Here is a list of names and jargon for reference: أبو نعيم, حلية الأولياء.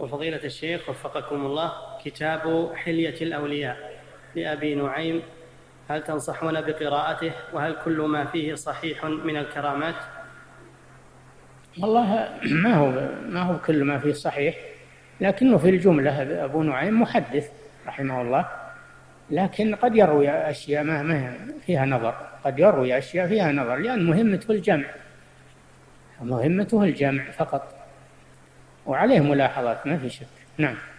وفضيلة الشيخ وفقكم الله كتاب حلية الأولياء لأبي نعيم، هل تنصحون بقراءته؟ وهل كل ما فيه صحيح من الكرامات؟ والله ما هو كل ما فيه صحيح، لكنه في الجملة أبو نعيم محدث رحمه الله، لكن قد يروي أشياء ما فيها نظر، قد يروي أشياء فيها نظر، لأن مهمته الجمع فقط، وعليه ملاحظات ما في شك. نعم.